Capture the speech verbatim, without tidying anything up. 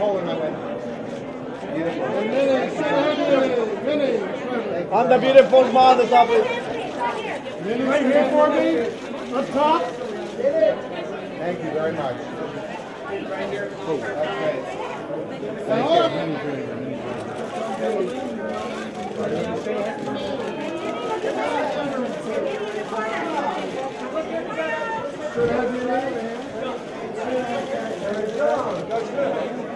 I'm the beautiful mother top. Right here for me, up top. Thank you very much. Right here. Cool. Okay. Thank you.